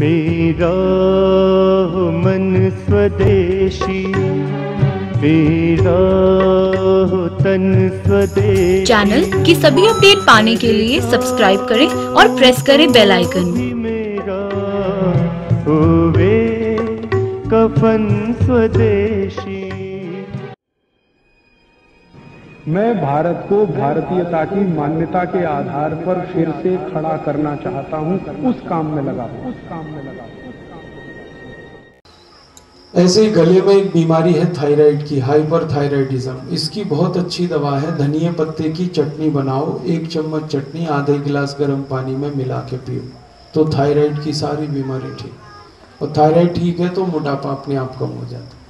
मेरा मन स्वदेशी मेरा तन स्वदेशी। चैनल की सभी अपडेट पाने के लिए सब्सक्राइब करें और प्रेस करें बेल आइकन। मेरा होवे कफन स्वदेशी। मैं भारत को भारतीयता की मान्यता के आधार पर फिर से खड़ा करना चाहता हूं, उस काम में लगा। ऐसे गले में एक बीमारी है थायराइड की, हाइपरथायराइडिज्म। इसकी बहुत अच्छी दवा है धनिया पत्ते की चटनी बनाओ, 1 चम्मच चटनी आधे गिलास गर्म पानी में मिला के पियो तो थायराइड की सारी बीमारी ठीक। और थायराइड ठीक है तो मोटापा अपने आप कम हो जाता है।